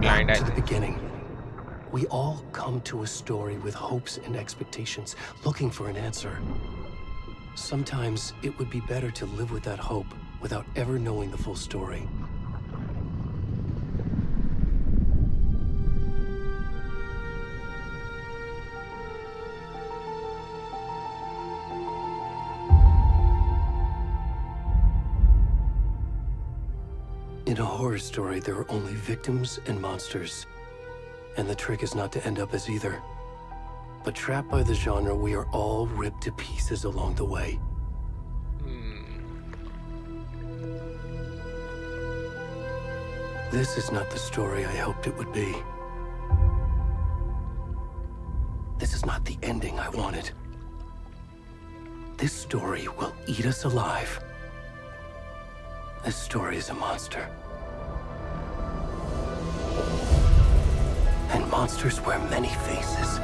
behind that. To the beginning. We all come to a story with hopes and expectations, looking for an answer. Sometimes it would be better to live with that hope without ever knowing the full story. In a horror story, there are only victims and monsters. And the trick is not to end up as either. But trapped by the genre, we are all ripped to pieces along the way. This is not the story I hoped it would be. This is not the ending I wanted. This story will eat us alive. This story is a monster. And monsters wear many faces.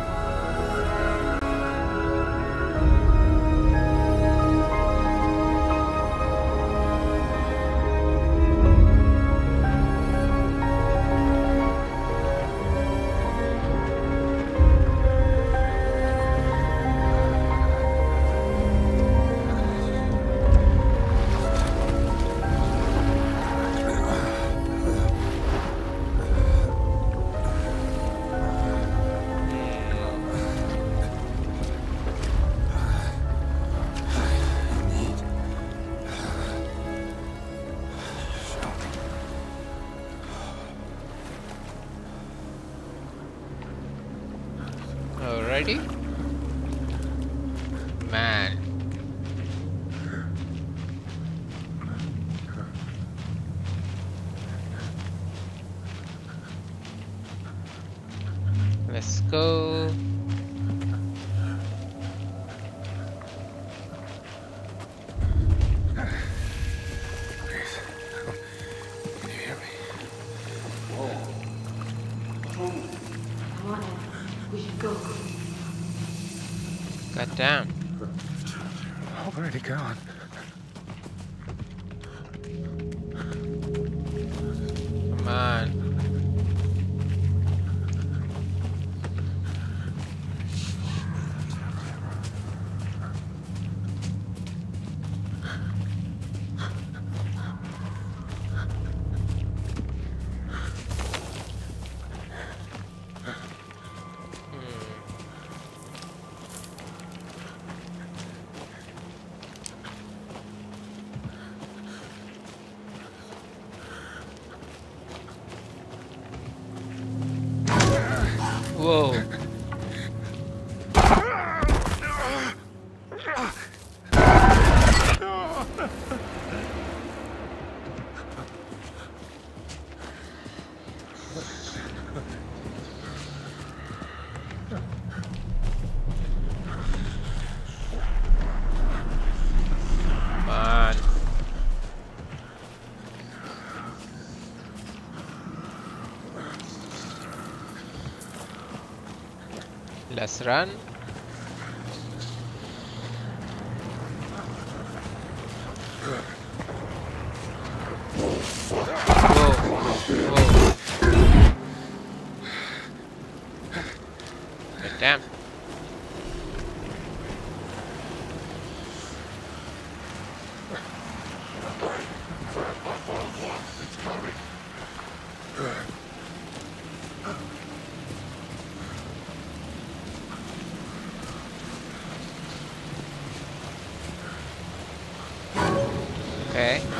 Let's run.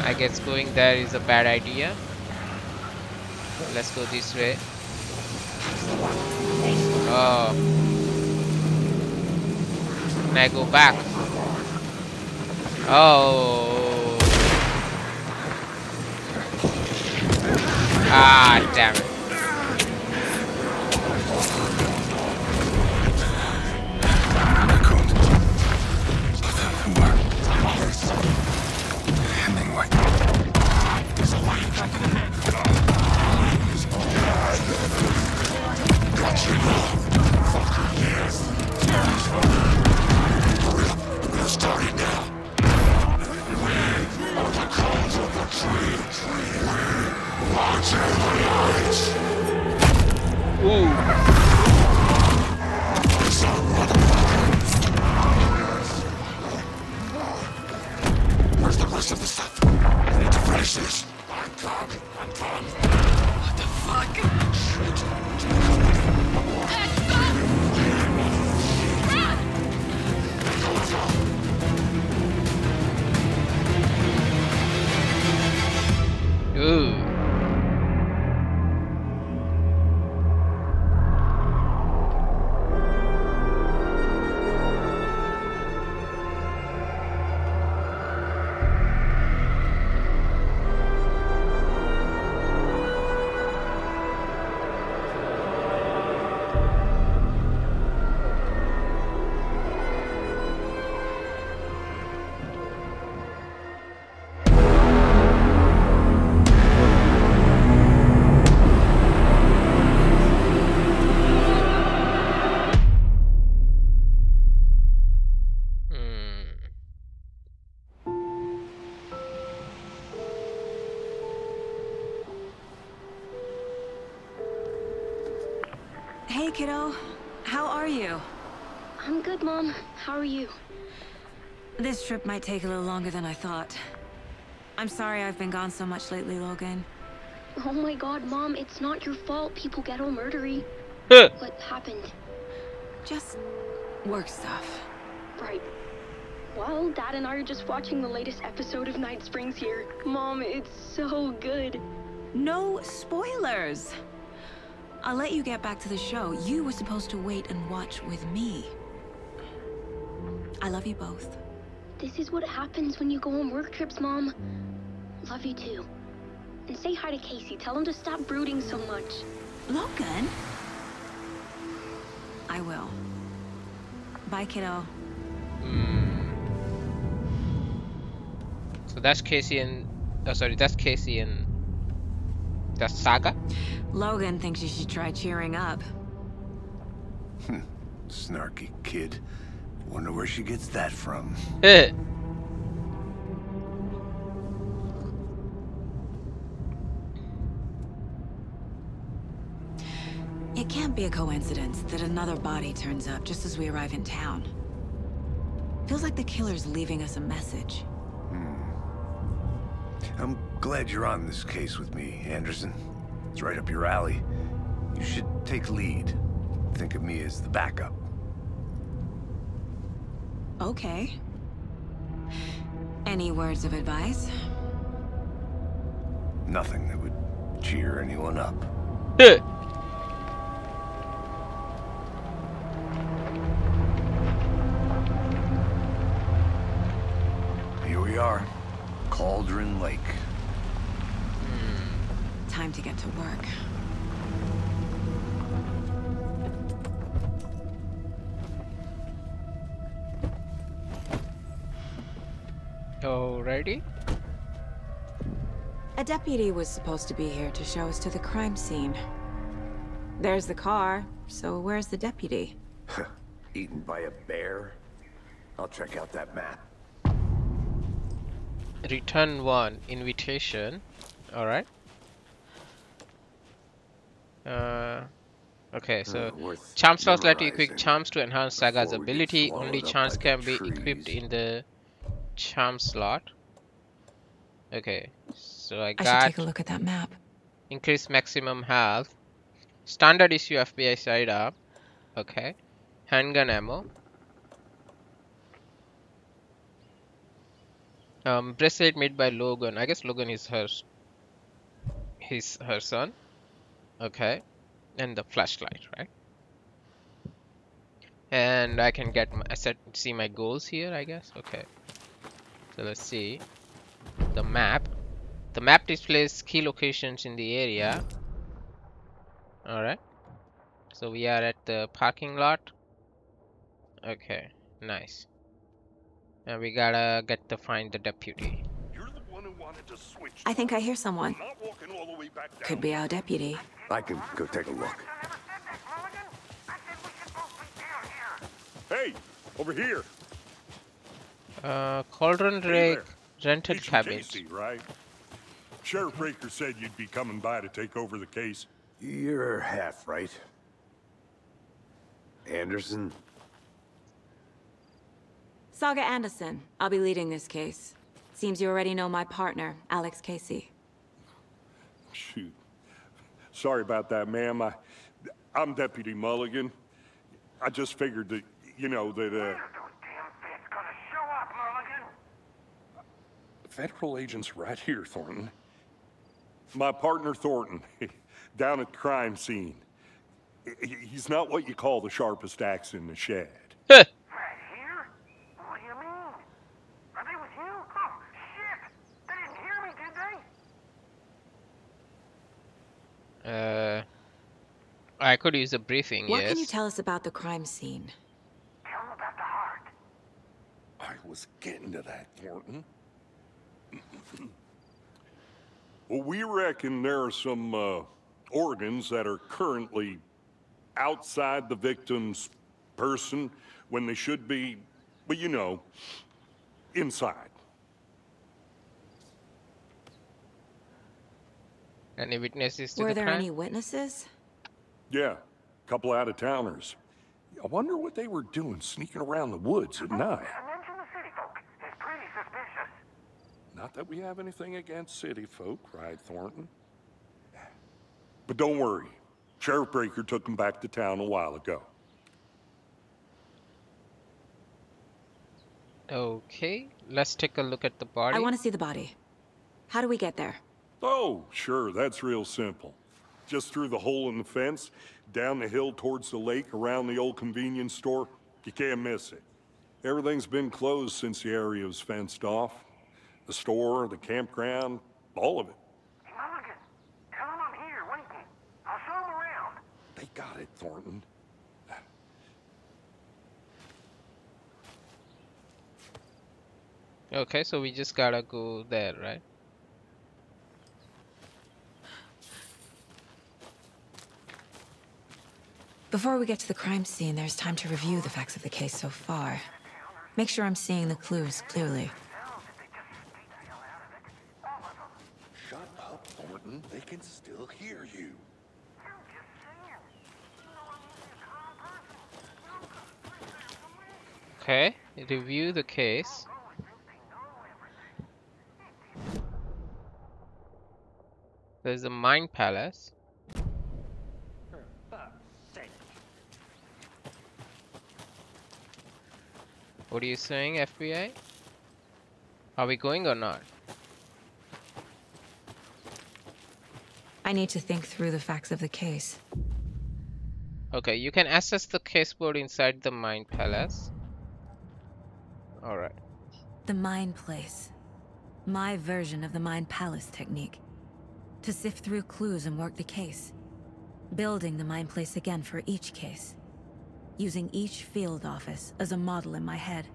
I guess going there is a bad idea. Let's go this way. Oh. Can I go back? Oh. Ah, damn it. Watch every light! Whoa. Where's the rest of the stuff? I need to finish this. I'm coming. I'm coming. What the fuck? Shit. Let's go. Ooh. Kiddo, how are you? I'm good, Mom. How are you? This trip might take a little longer than I thought. I'm sorry I've been gone so much lately, Logan. Oh my god, Mom, it's not your fault people get all murdery. What happened? Just work stuff. Right. Well, Dad and I are just watching the latest episode of Night Springs here. Mom, it's so good. No spoilers! I'll let you get back to the show. You were supposed to wait and watch with me. I love you both. This is what happens when you go on work trips, Mom. Love you too. And say hi to Casey. Tell him to stop brooding so much. Logan? I will. Bye, kiddo. So that's Casey and... Oh, sorry, that's Casey and... That's Saga? Logan thinks you should try cheering up. Snarky kid. Wonder where she gets that from. It can't be a coincidence that another body turns up just as we arrive in town. Feels like the killer's leaving us a message. I'm glad you're on this case with me, Anderson. It's right up your alley. You should take lead. Think of me as the backup. Okay. Any words of advice? Nothing that would cheer anyone up. Here we are. Cauldron Lake. Time to get to work. Alrighty. A deputy was supposed to be here to show us to the crime scene. There's the car, so where's the deputy? Eaten by a bear? I'll check out that map. Return one invitation. All right. Okay, so charm slots let you equip charms to enhance Saga's ability. Only charms can be equipped in the charm slot. Okay, so I should take a look at that map. Increase maximum health. Standard issue FBI side up. Okay, handgun ammo. Bracelet made by Logan. I guess Logan is her son. Okay. And the flashlight, right? And I can get my see my goals here, I guess. Okay. So let's see. The map. The map displays key locations in the area. Alright. So we are at the parking lot. Okay, nice. And we gotta get to find the deputy. You're the one who wanted to switch. I think I hear someone. Could be our deputy. I can go take a look. Hey, over here. Cauldron Lake rented cabin. Right? Sheriff Baker said you'd be coming by to take over the case. You're half right. Anderson? Saga Anderson. I'll be leading this case. Seems you already know my partner, Alex Casey. Shoot. Sorry about that, ma'am. I'm Deputy Mulligan. I just figured that, you know, that... When are those damn feds gonna show up, Mulligan? Federal agents right here, Thornton. My partner, Thornton, down at the crime scene. He's not what you call the sharpest axe in the shed. Right here? What do you mean? Are they with you? Oh, shit! They didn't hear me, did they? I could use a briefing, yes. What can you tell us about the crime scene? Tell them about the heart. I was getting to that, Thornton. Well, we reckon there are some organs that are currently outside the victim's person when they should be, well, you know, inside. Any witnesses to the crime? Were there any witnesses? Yeah, a couple out-of-towners. I wonder what they were doing sneaking around the woods at night. I mentioned the city folk. It's pretty suspicious. Not that we have anything against city folk, right, Thornton? But don't worry. Sheriff Baker took him back to town a while ago. Okay, let's take a look at the body. I want to see the body. How do we get there? Oh, sure, that's real simple. Just through the hole in the fence, down the hill towards the lake, around the old convenience store. You can't miss it. Everything's been closed since the area was fenced off. The store, the campground, all of it. Got it, Thornton. Okay, so we just gotta go there, right? Before we get to the crime scene, there's time to review the facts of the case so far. Make sure I'm seeing the clues clearly. Shut up, Thornton. They can still hear you. Okay, review the case. There's the Mine Palace. What are you saying, FBI? Are we going or not? I need to think through the facts of the case. Okay, you can access the caseboard inside the Mine Palace. All right. The Mine Place. My version of the Mine Palace technique. To sift through clues and work the case. Building the Mine Place again for each case. Using each field office as a model in my head.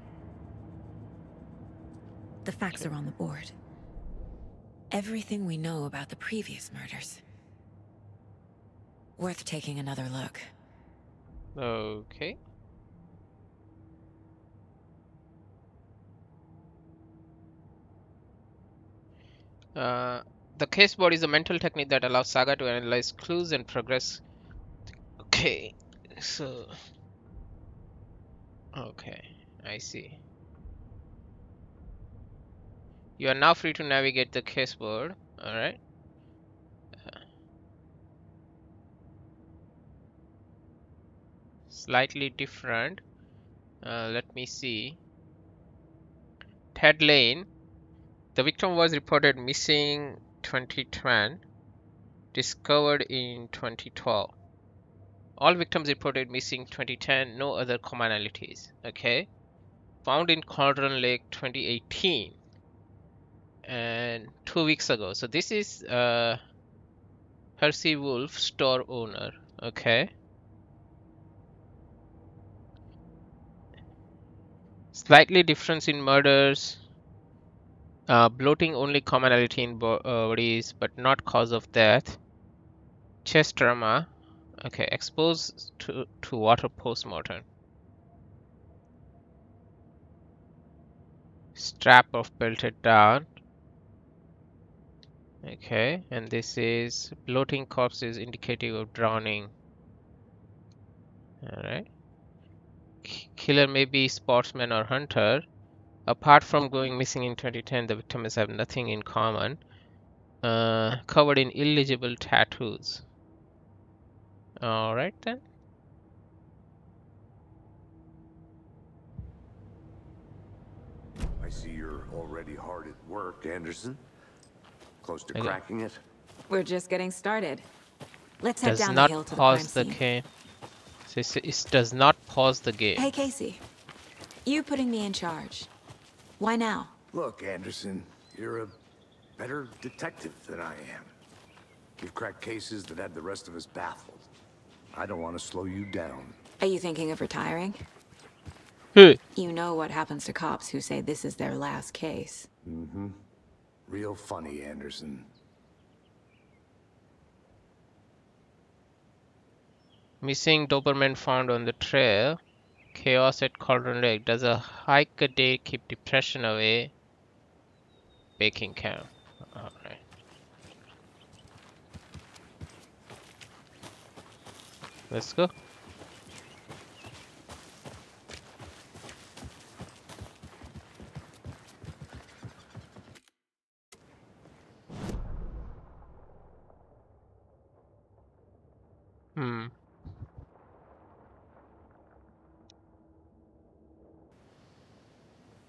The facts are on the board. Everything we know about the previous murders. Worth taking another look. Okay. The caseboard is a mental technique that allows Saga to analyze clues and progress. Okay, so... Okay, I see. You are now free to navigate the caseboard, alright. Slightly different. Let me see. Ted Lane. The victim was reported missing 2010, discovered in 2012. All victims reported missing 2010, no other commonalities. Okay. Found in Cauldron Lake 2018 and 2 weeks ago. So this is Hersey Wolf, store owner. Okay. Slightly difference in murders. Bloating only commonality in bodies, but not cause of death. Chest trauma. Okay, exposed to water post-mortem. Strap of belted down. Okay, and this is bloating corpse is indicative of drowning. All right. Killer may be sportsman or hunter. Apart from going missing in 2010, the victims have nothing in common. Covered in illegible tattoos. All right then. I see you're already hard at work, Anderson. Close to cracking it. We're just getting started. Let's head down the hill to the crime scene. So it does not pause the game. Hey, Casey. You putting me in charge. Why now? Look, Anderson, you're a better detective than I am. You've cracked cases that had the rest of us baffled. I don't want to slow you down. Are you thinking of retiring? You know what happens to cops who say this is their last case. Mm-hmm. Real funny, Anderson. Missing Doberman found on the trail. Chaos at Cauldron Lake. Does a hike a day keep depression away? Baking camp. Alright. Let's go.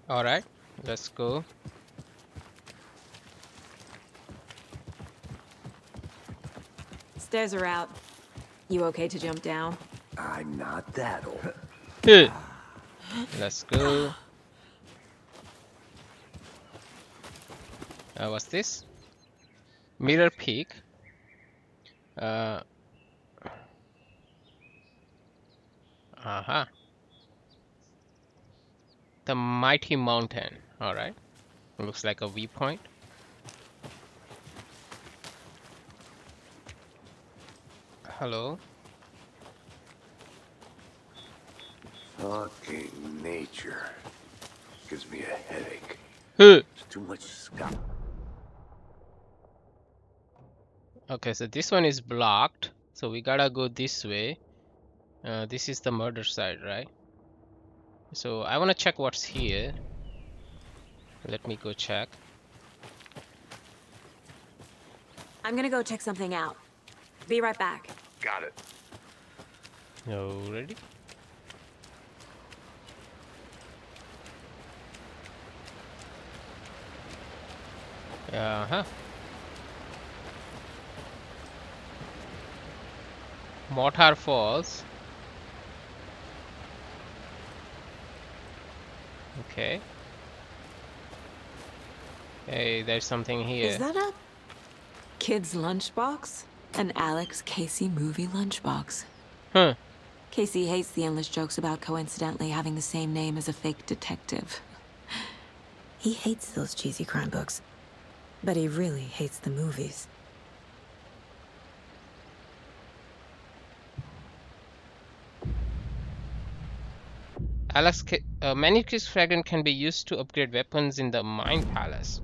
All right, let's go. Stairs are out. You okay to jump down? I'm not that old. Let's go. What's this? Mirror Peak. The mighty mountain. All right, looks like a viewpoint. Hello. Fucking nature gives me a headache. It's too much sky. Okay, so this one is blocked, so we gotta go this way. This is the murder side, right? So I want to check what's here. Let me go check. I'm gonna go check something out. Be right back. Got it. Already? Mortar Falls. Okay. Hey, there's something here. Is that a kid's lunchbox? An Alex Casey movie lunchbox. Huh. Casey hates the endless jokes about coincidentally having the same name as a fake detective. He hates those cheesy crime books, but he really hates the movies. Alex Manicus fragment can be used to upgrade weapons in the Mine Palace.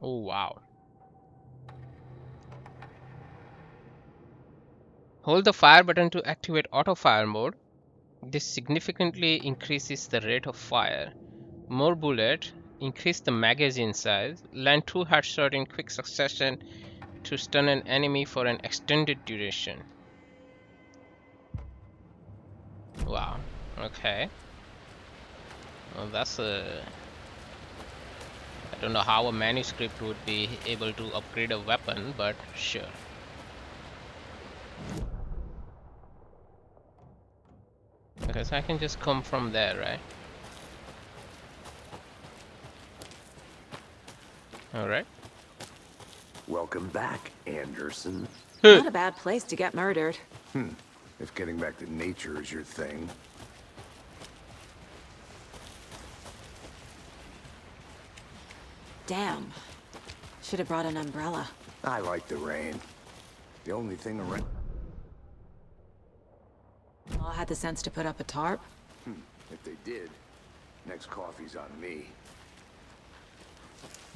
Oh wow. Hold the fire button to activate auto fire mode. This significantly increases the rate of fire. More bullet, increase the magazine size, land 2 headshots in quick succession to stun an enemy for an extended duration. Wow. Okay. Well, that's a... I don't know how a manuscript would be able to upgrade a weapon, but sure. Okay, so I can just come from there, right? Alright. Welcome back, Anderson. Not a bad place to get murdered. If getting back to nature is your thing. Damn. Should have brought an umbrella. I like the rain. The only thing around... All had the sense to put up a tarp? If they did, next coffee's on me.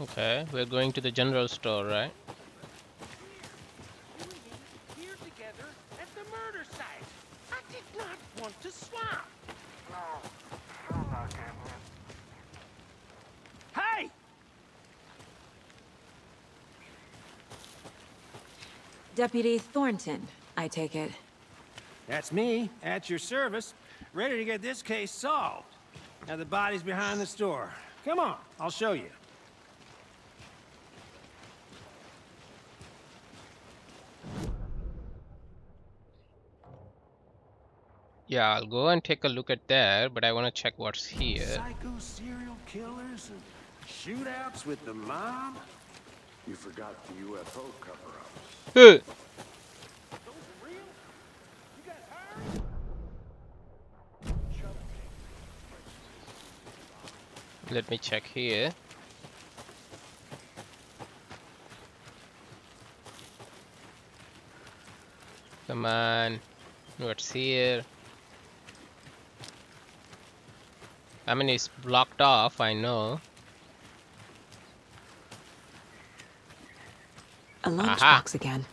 Okay, we're going to the general store, right? Here together at the murder site. I did not want to swap. No, not gambling. Hey! Deputy Thornton, I take it. That's me, at your service, ready to get this case solved. Now the body's behind the store. Come on, I'll show you. Yeah, I'll go and take a look at that, but I want to check what's here. Psycho serial killers and shootouts with the mob? You forgot the UFO cover-ups. Those real? You got hired? Let me check here. Come on. What's here? I mean, it's blocked off, I know. A lunchbox again.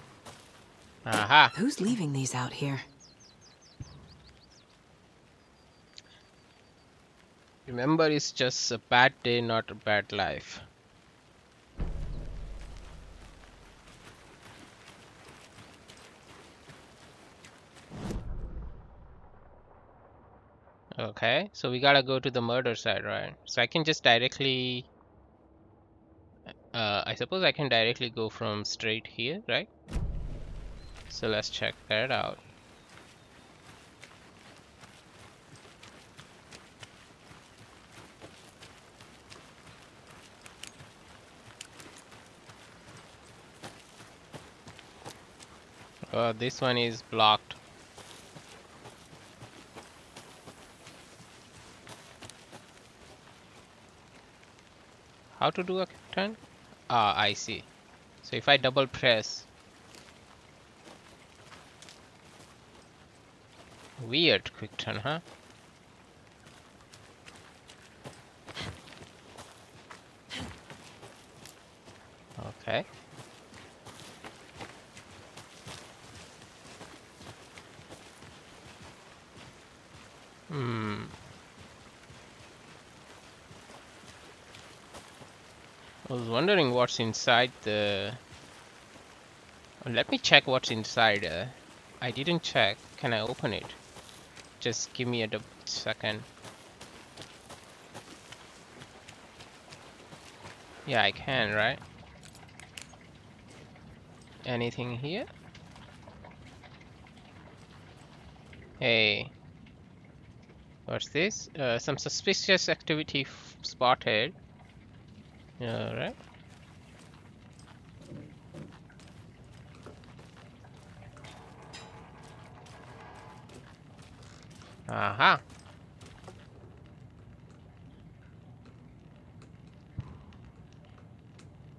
Aha. Who's leaving these out here? Remember, it's just a bad day, not a bad life. Okay, so we gotta go to the murder side, right? So I can just directly... I suppose I can directly go from straight here, right? So let's check that out. Oh, this one is blocked. How to do a turn? Ah, I see. So if I double press, weird quick turn, huh? Okay. I was wondering what's inside the... Let me check what's inside. I didn't check. Can I open it? Just give me a second. Yeah, I can, right? Anything here? Hey. What's this? Some suspicious activity spotted. Alright. Aha.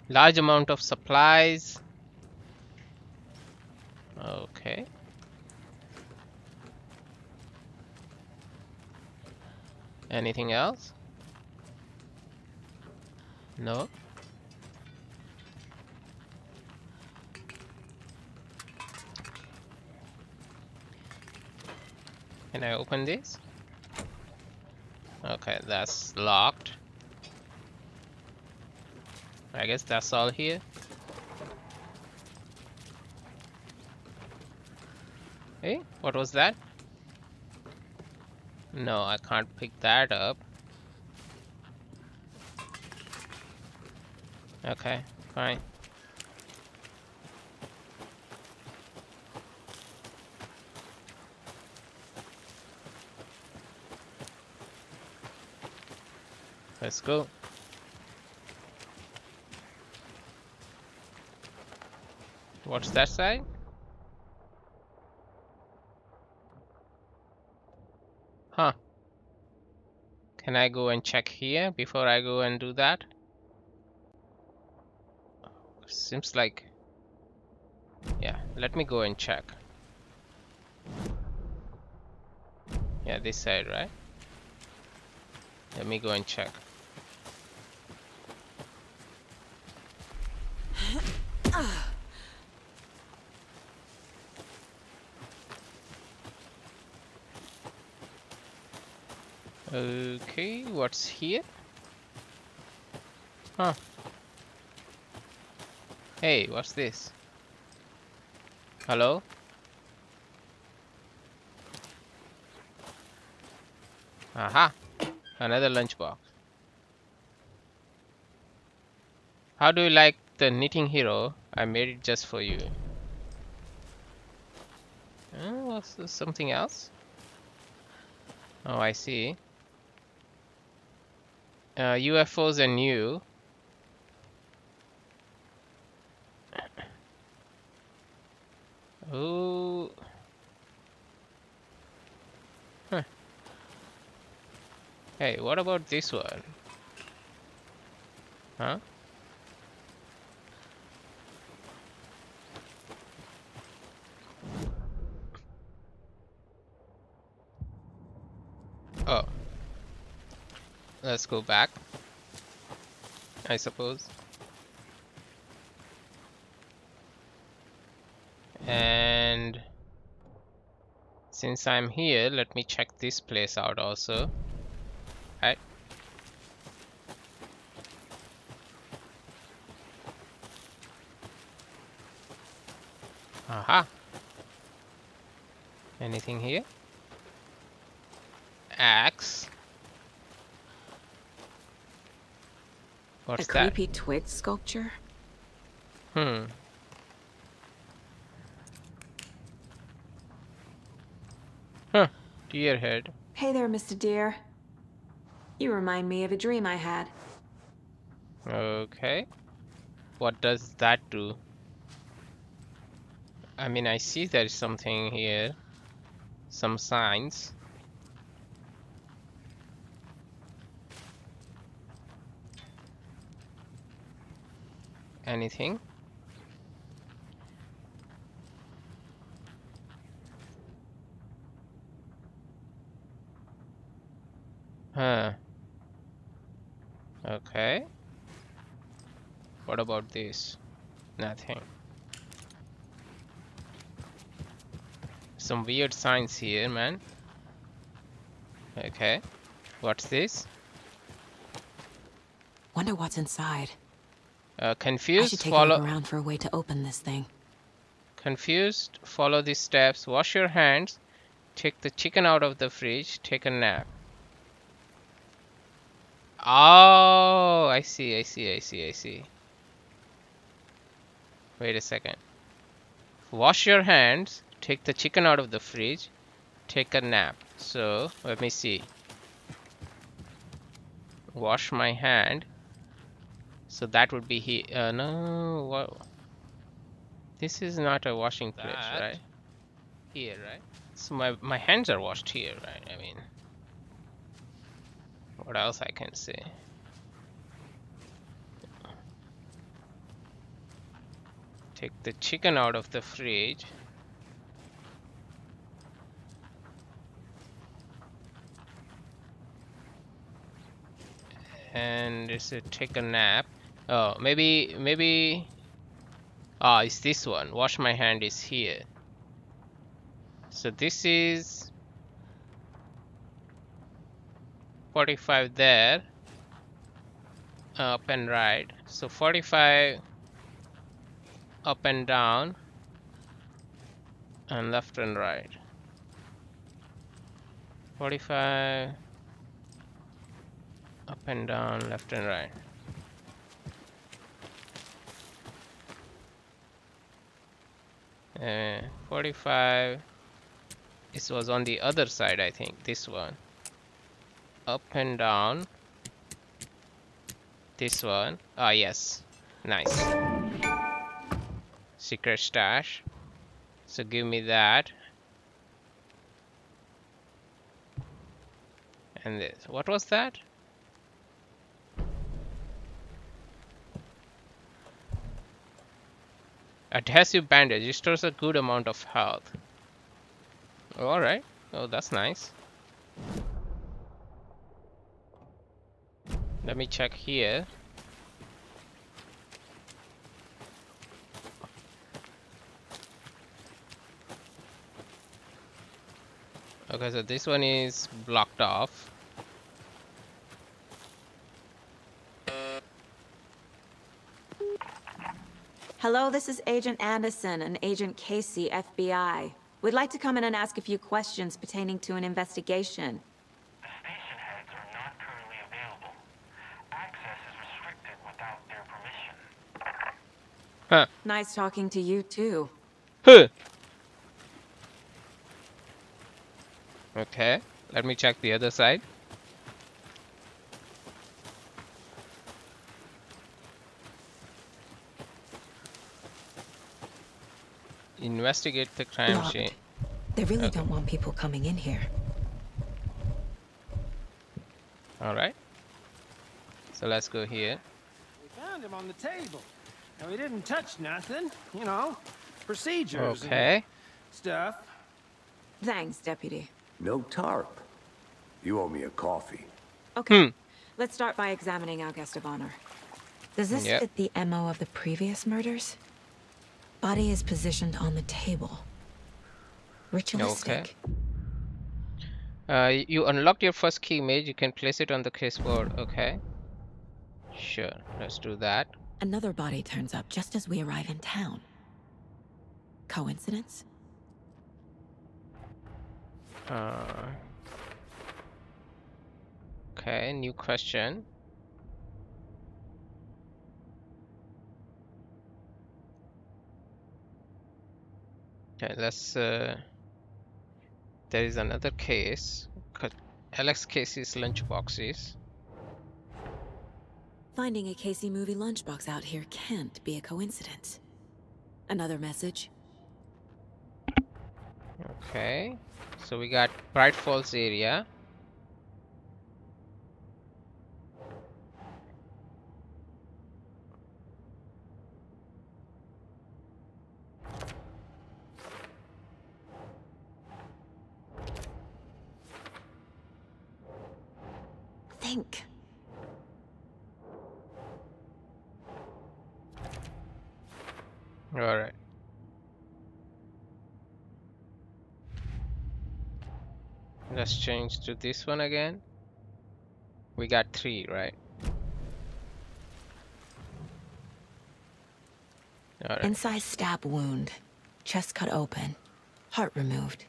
Large amount of supplies. Okay. Anything else? No. Can I open this? Okay, that's locked. I guess that's all here. Hey, what was that? No, I can't pick that up. Okay, fine. Let's go. What's that side? Huh. Can I go and check here before I go and do that? Seems like, yeah, let me go and check. Yeah, this side, right? Let me go and check. Okay, what's here? Huh. Hey, what's this? Hello? Aha! Another lunchbox. How do you like the knitting hero? I made it just for you. Was this something else? Oh, I see. UFOs and you. Oh. Huh. Hey, what about this one? Huh? Oh. Let's go back, I suppose. And since I'm here, let me check this place out also. Right. Aha. Anything here? Axe. What's that? A creepy twig sculpture? Hmm. Huh. Deer head. Hey there, Mr. Deer. You remind me of a dream I had. Okay. What does that do? I mean, I see there's something here. Some signs. Anything? Huh. Okay. What about this? Nothing. Some weird signs here, man. Okay. What's this? Wonder what's inside. Confused, I should take a look around for a way to open this thing. Confused, follow these steps, wash your hands, take the chicken out of the fridge, take a nap. Oh, I see. Wait a second. Wash your hands, take the chicken out of the fridge, take a nap. So, let me see. Wash my hand. So that would be here. No, whoa. This is not a washing place, right? Here, right? So my hands are washed here, right? I mean, what else I can say? Take the chicken out of the fridge. And it's a take a nap. Oh, maybe. Ah, it's this one. Wash my hand is here. So this is 45 there. Up and right. So 45 up and down. And left and right. 45 up and down, left and right. And 45, this was on the other side, I think, this one. Up and down, this one. Ah, yes, nice. Secret stash, so give me that. And this, what was that? Adhesive bandage restores a good amount of health. Alright. Oh, that's nice. Let me check here. Okay, so this one is blocked off. Hello, this is Agent Anderson and Agent Casey, FBI. We'd like to come in and ask a few questions pertaining to an investigation. The station heads are not currently available. Access is restricted without their permission. Huh. Nice talking to you too. Huh. Okay, let me check the other side. Investigate the crime scene. They really don't want people coming in here. Alright. So let's go here. We found him on the table. And we didn't touch nothing. You know, procedures. Okay. And stuff. Thanks, Deputy. No tarp. You owe me a coffee. Okay. Hmm. Let's start by examining our guest of honor. Does this fit the MO of the previous murders? Body is positioned on the table. Ritualistic. Okay. You unlocked your first key mage. You can place it on the case board. Okay. Sure. Let's do that. Another body turns up just as we arrive in town. Coincidence? Okay. New question. Okay, let's there is another case. Alex Casey's lunchboxes. Finding a Casey movie lunchbox out here can't be a coincidence. Another message. Okay, so we got Bright Falls area. Think. All right. Let's change to this one again. We got three, right? All right. Incised stab wound, chest cut open, heart removed.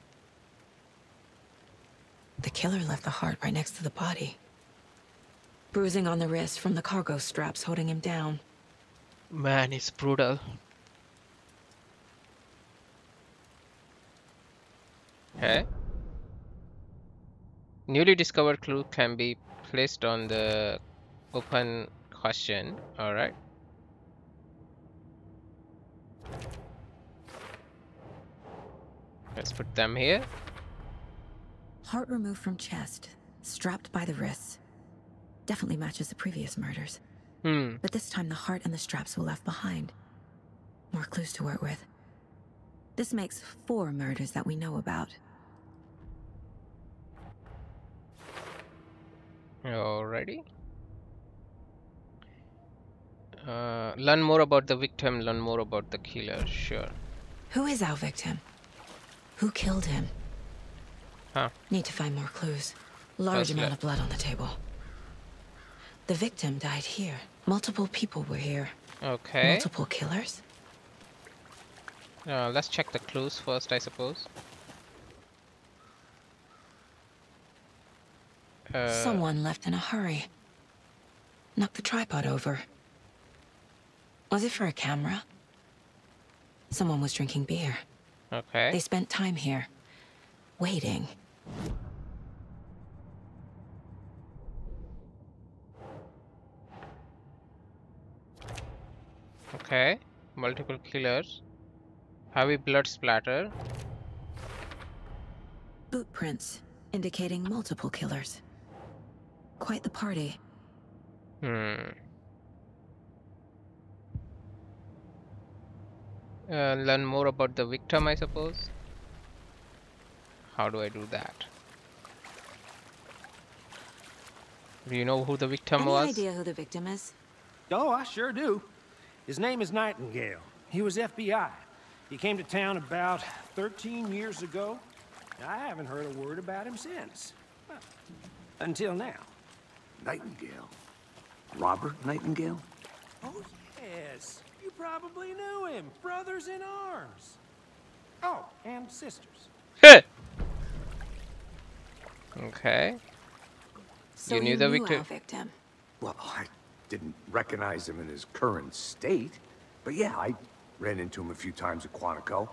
The killer left the heart right next to the body. Bruising on the wrist from the cargo straps holding him down. Man, it's brutal. Okay. Newly discovered clue can be placed on the open question. Alright. Let's put them here. Heart removed from chest, strapped by the wrists. Definitely matches the previous murders. Hmm. But this time the heart and the straps were left behind. More clues to work with. This makes four murders that we know about. Alrighty. Learn more about the victim, learn more about the killer, sure. Who is our victim? Who killed him? Huh. Need to find more clues. Large amount of blood on the table. The victim died here. Multiple people were here. Okay. Multiple killers? Let's check the clues first, I suppose. Someone left in a hurry. Knocked the tripod over. Was it for a camera? Someone was drinking beer. Okay. They spent time here. Waiting. Okay, multiple killers. Heavy blood splatter. Boot prints indicating multiple killers. Quite the party. Hmm. Learn more about the victim, I suppose. How do I do that? Do you know who the victim was? Any idea who the victim is? Oh, I sure do. His name is Nightingale. He was FBI. He came to town about 13 years ago. I haven't heard a word about him since. Well, until now. Nightingale? Robert Nightingale? Oh, yes. You probably knew him. Brothers in arms. Oh, and sisters. Heh. Okay. So you knew the victim. Well, I didn't recognize him in his current state. But yeah, I ran into him a few times at Quantico.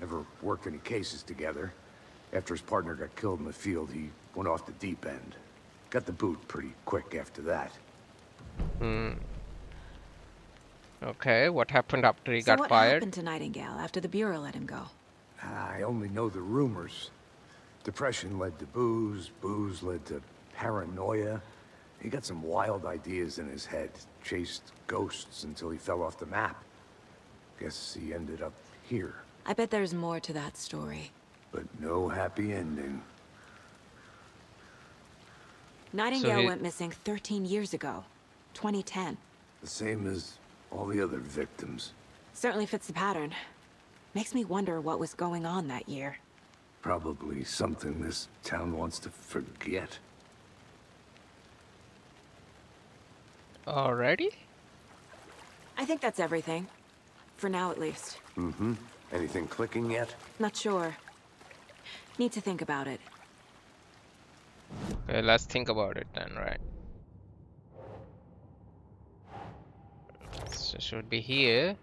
Never worked any cases together. After his partner got killed in the field, he went off the deep end. Got the boot pretty quick after that. Hmm. Okay, what happened after he got fired? So what happened to Nightingale after the Bureau let him go? I only know the rumors. Depression led to booze, booze led to paranoia. He got some wild ideas in his head. Chased ghosts until he fell off the map. Guess he ended up here. I bet there's more to that story. But no happy ending. Nightingale went missing 13 years ago, 2010. The same as all the other victims. Certainly fits the pattern. Makes me wonder what was going on that year. Probably something this town wants to forget. Alrighty. I think that's everything. For now, at least. Mm-hmm. Anything clicking yet? Not sure. Need to think about it. Okay, let's think about it then, right? So should be here.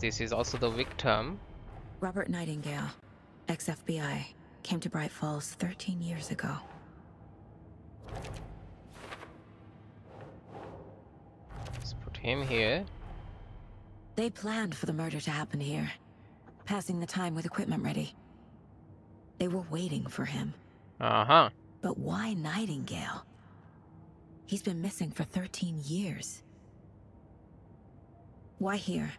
This is also the victim. Robert Nightingale, ex-FBI, came to Bright Falls 13 years ago. Let's put him here. They planned for the murder to happen here, passing the time with equipment ready. They were waiting for him. Uh-huh. But why Nightingale? He's been missing for 13 years. Why here?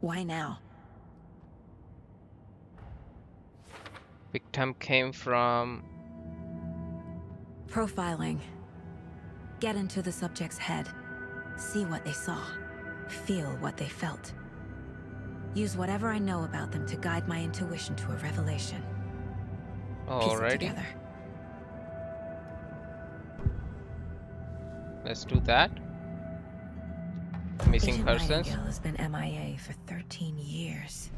Why now? Victim came from... profiling. Get into the subject's head. See what they saw. Feel what they felt. Use whatever I know about them to guide my intuition to a revelation. Alrighty. Let's do that. Missing persons. Nightingale has been MIA for 13 years.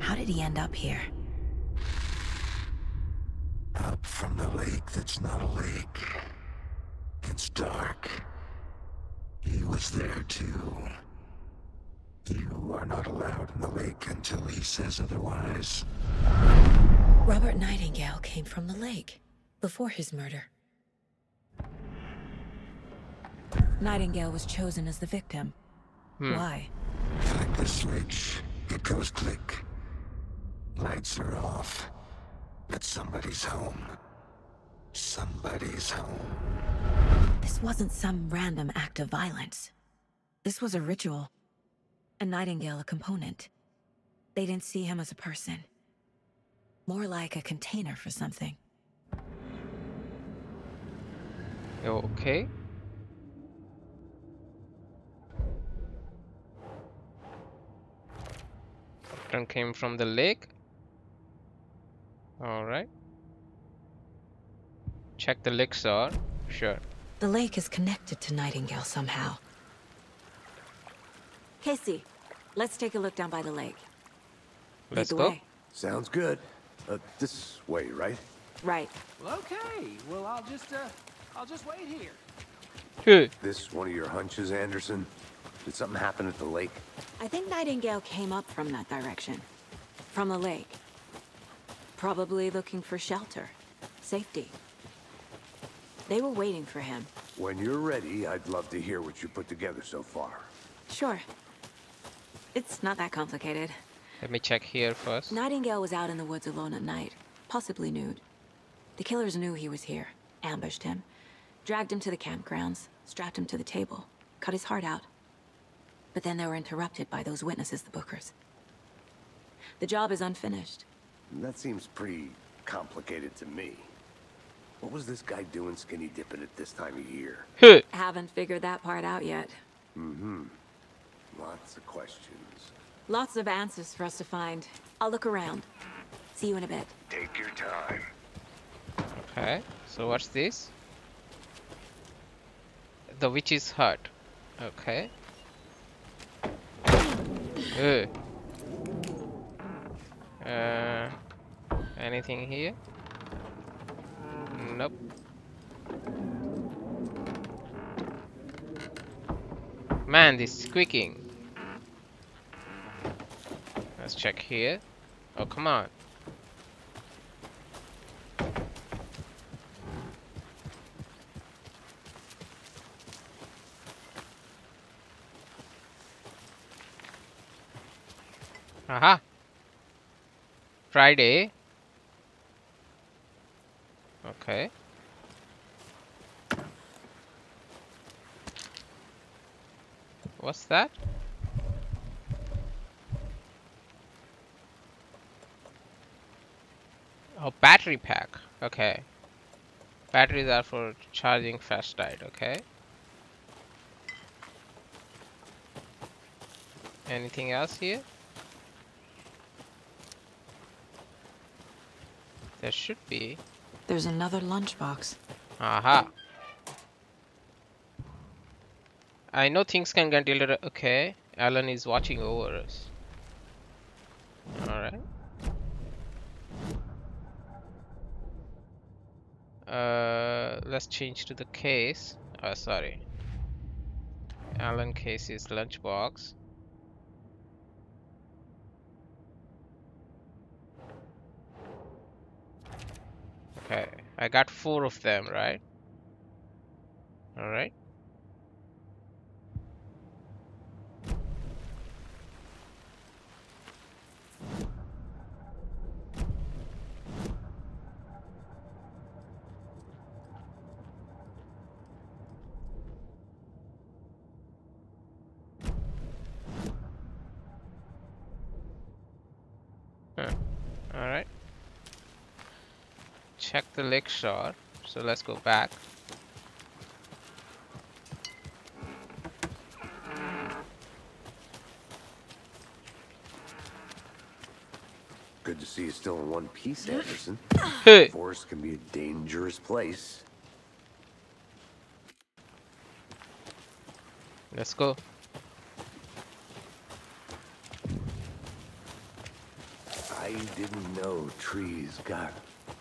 How did he end up here? Up from the lake that's not a lake. It's dark. He was there too. You are not allowed in the lake until he says otherwise. Robert Nightingale came from the lake before his murder. Nightingale was chosen as the victim. Why? Flick the switch. It goes click. Lights are off. But somebody's home. Somebody's home. This wasn't some random act of violence. This was a ritual. And Nightingale a component. They didn't see him as a person. More like a container for something. Okay. Captain came from the lake. Alright. Check the lake, sir. Sure. The lake is connected to Nightingale somehow. Casey, let's take a look down by the lake. Let's go. Sounds good. This way, right? Right. Well, okay. Well, I'll just wait here. Good. This one of your hunches, Anderson? Did something happen at the lake? I think Nightingale came up from that direction. From the lake. Probably looking for shelter. Safety. They were waiting for him. When you're ready, I'd love to hear what you put together so far. Sure. It's not that complicated. Let me check here first. Nightingale was out in the woods alone at night, possibly nude. The killers knew he was here, ambushed him, dragged him to the campgrounds, strapped him to the table, cut his heart out. But then they were interrupted by those witnesses, the Bookers. The job is unfinished. That seems pretty complicated to me. What was this guy doing skinny dipping at this time of year? Haven't figured that part out yet. Mm-hmm. Lots of questions. Lots of answers for us to find. I'll look around. See you in a bit. Take your time. Okay, so what's this? The witch's heart. Okay. Anything here? Nope. Man, this squeaking. Let's check here. Oh, come on. Aha! Friday. Okay. What's that? Oh, battery pack. Okay. Batteries are for charging flashlight. Okay. Anything else here? There should be. There's another lunchbox. Aha. I know things can get deleted. Okay, Alan is watching over us. Alright. Let's change to the case. Oh, sorry. Alan Casey's lunchbox. Okay, I got 4 of them, right? Alright. Check the lake shore, so let's go back. Good to see you still in one piece, Anderson. The forest can be a dangerous place. Let's go. I didn't know trees got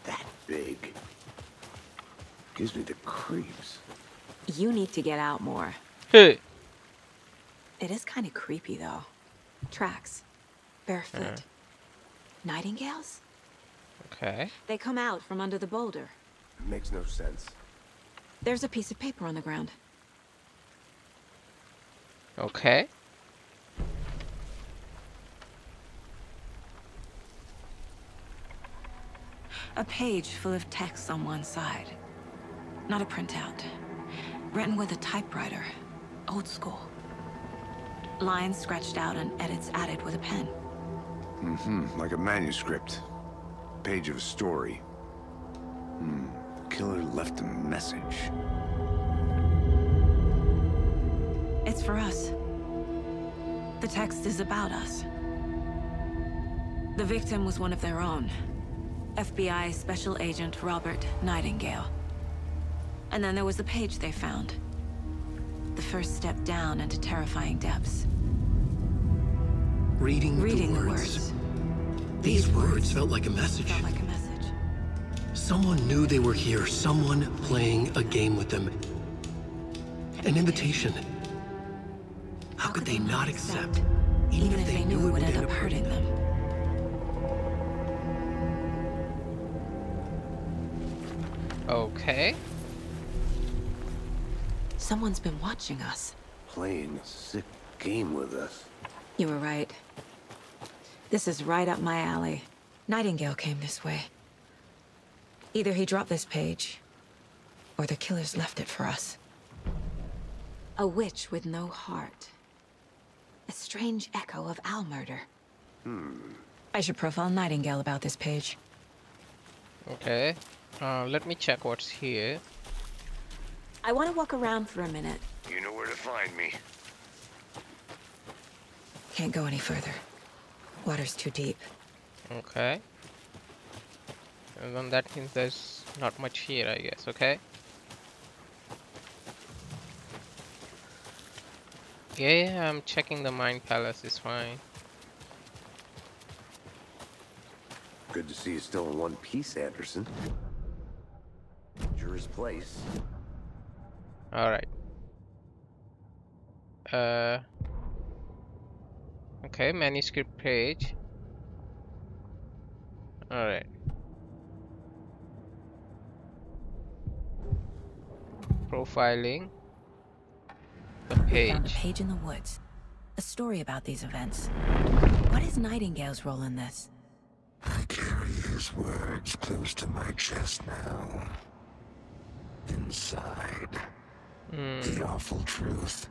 that big. Gives me the creeps. You need to get out more. Hey. It is kind of creepy though. Tracks. Barefoot. Nightingales? Okay. They come out from under the boulder. It makes no sense. There's a piece of paper on the ground. Okay. A page full of text on one side. Not a printout. Written with a typewriter. Old school. Lines scratched out and edits added with a pen. Like a manuscript. Page of a story. The killer left a message. It's for us. The text is about us. The victim was one of their own. FBI Special Agent Robert Nightingale. And then there was the page they found. The first step down into terrifying depths. Reading the words. These words felt like a message. Someone knew they were here. Someone playing a game with them. An invitation. How could they not accept, even if they knew it would end up hurting them? Okay. Someone's been watching us. Playing a sick game with us. You were right. This is right up my alley. Nightingale came this way. Either he dropped this page, or the killers left it for us. A witch with no heart. A strange echo of owl murder. I should profile Nightingale about this page. Okay. Let me check what's here. I want to walk around for a minute. You know where to find me. Can't go any further. water's too deep. Okay. And then that means there's not much here, I guess, okay? Yeah, I'm checking the mine palace, it's fine. Good to see you still in one piece, Anderson. Juror's place. Alright. Okay, manuscript page. Alright. Profiling. The page. I found a page in the woods. A story about these events. What is Nightingale's role in this? I carry his words close to my chest now. Inside. The awful truth.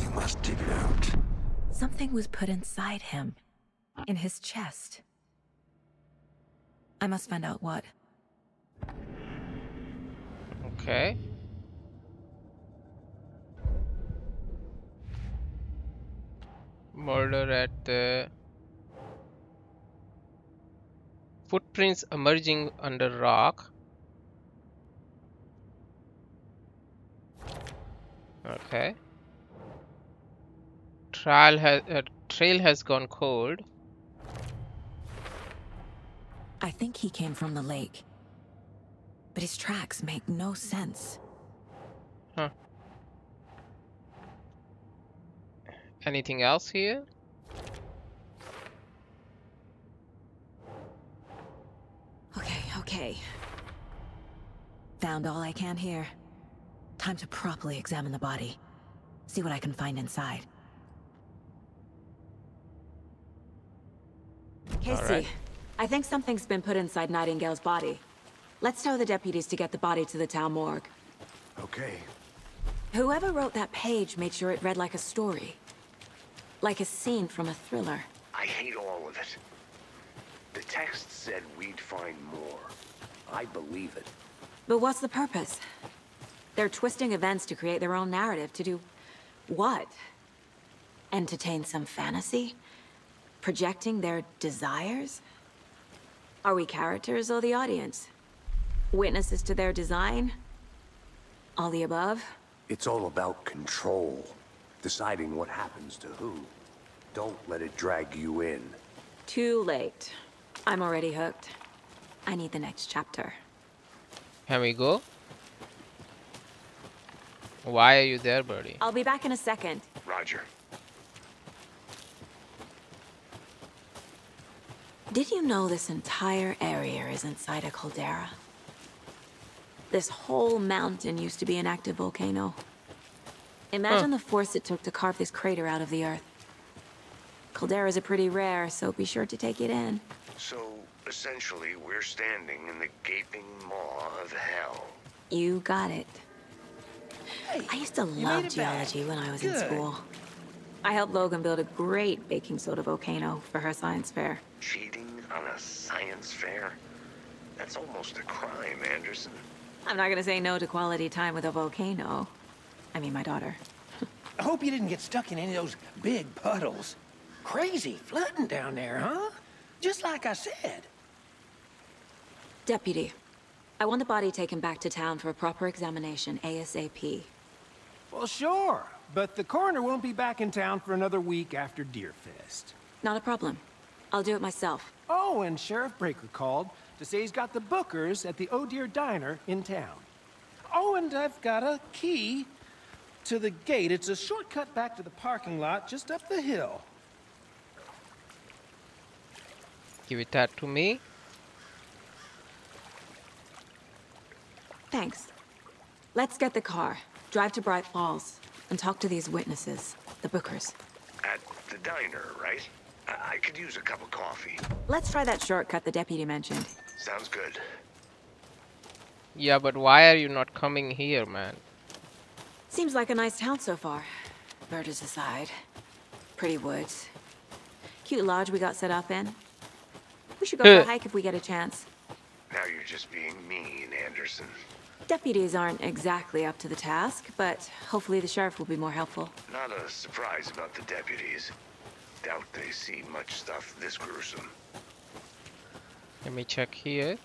You must dig it out. Something was put inside him. In his chest. I must find out what. Okay. Murder at the... Footprints emerging under rock. Okay. Trail has gone cold. I think he came from the lake. But his tracks make no sense. Huh. Anything else here? Okay, okay. Found all I can here. Time to properly examine the body. See what I can find inside. Casey, right. I think something's been put inside Nightingale's body. Let's tell the deputies to get the body to the town morgue. Okay. Whoever wrote that page made sure it read like a story. Like a scene from a thriller. I hate all of it. The text said we'd find more. I believe it. But what's the purpose? They're twisting events to create their own narrative. To do what? Entertain some fantasy? Projecting their desires? Are we characters or the audience? Witnesses to their design? All the above? It's all about control. Deciding what happens to who. Don't let it drag you in. Too late. I'm already hooked. I need the next chapter. Here we go. Why are you there, buddy? I'll be back in a second. Roger. Did you know this entire area is inside a caldera? This whole mountain used to be an active volcano. Imagine the force it took to carve this crater out of the earth. Calderas are pretty rare, so be sure to take it in. So, essentially, we're standing in the gaping maw of hell. You got it. Hey, I used to love geology when I was in school. I helped Logan build a great baking soda volcano for her science fair. Cheating on a science fair? That's almost a crime, Anderson. I'm not gonna say no to quality time with a volcano. I mean, my daughter. I hope you didn't get stuck in any of those big puddles. Crazy flooding down there, huh? Just like I said. Deputy, I want the body taken back to town for a proper examination, ASAP. Well, sure. But the coroner won't be back in town for another week after Deerfest. Not a problem. I'll do it myself. Oh, and Sheriff Baker called to say he's got the Bookers at the O'Dear Diner in town. Oh, and I've got a key to the gate. It's a shortcut back to the parking lot just up the hill. Give it that to me. Thanks. Let's get the car, drive to Bright Falls, and talk to these witnesses, the Bookers. At the diner, right? I could use a cup of coffee. Let's try that shortcut the deputy mentioned. Sounds good. Yeah, but why are you not coming here, man? Seems like a nice town so far. Murders aside. Pretty woods. Cute lodge we got set up in. We should go for a hike if we get a chance. Now you're just being mean, Anderson. Deputies aren't exactly up to the task, but hopefully the sheriff will be more helpful. Not a surprise about the deputies. doubt they see much stuff this gruesome. Let me check here.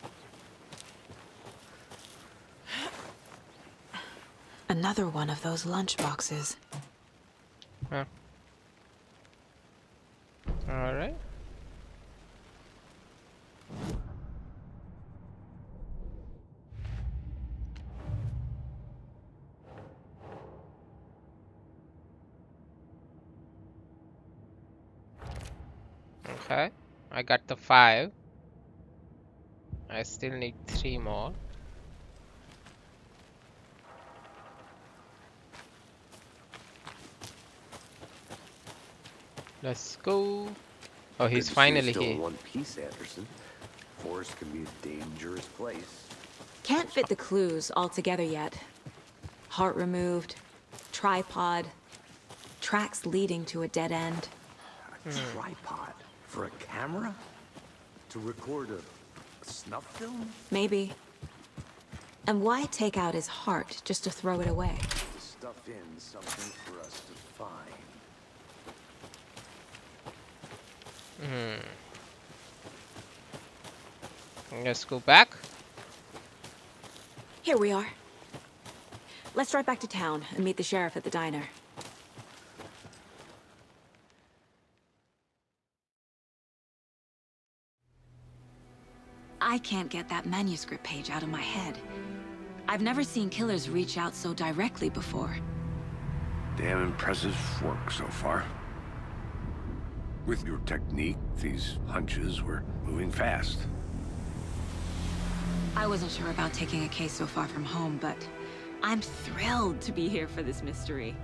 Another one of those lunch boxes. Huh. All right. Okay, I got the 5. I still need 3 more. Let's go. Oh, he's finally here. Still one piece, Anderson. Forest can be a dangerous place. Can't fit the clues all together yet. Heart removed, tripod, tracks leading to a dead end. A tripod for a camera to record a snuff film? Maybe. And why take out his heart just to throw it away? To stuff in something for us to find. Let's go back. Here we are. Let's drive back to town and meet the sheriff at the diner. I can't get that manuscript page out of my head. I've never seen killers reach out so directly before. Damn impressive work so far. With your technique, these hunches were moving fast. I wasn't sure about taking a case so far from home, but I'm thrilled to be here for this mystery.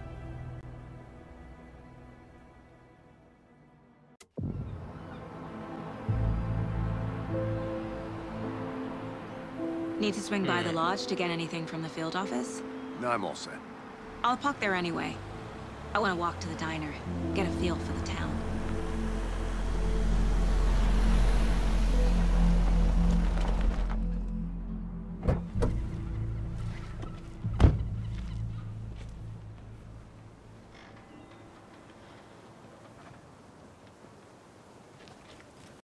Need to swing by the lodge to get anything from the field office? No, I'm all set. I'll park there anyway. I want to walk to the diner, get a feel for the town.